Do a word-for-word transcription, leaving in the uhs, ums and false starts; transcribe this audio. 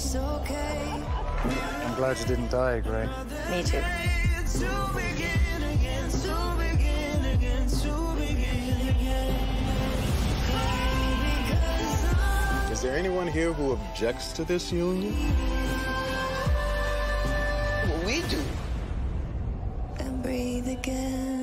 It's okay. I'm glad you didn't die, Grey. Me too. Is there anyone here who objects to this union? Well, we do. And breathe again.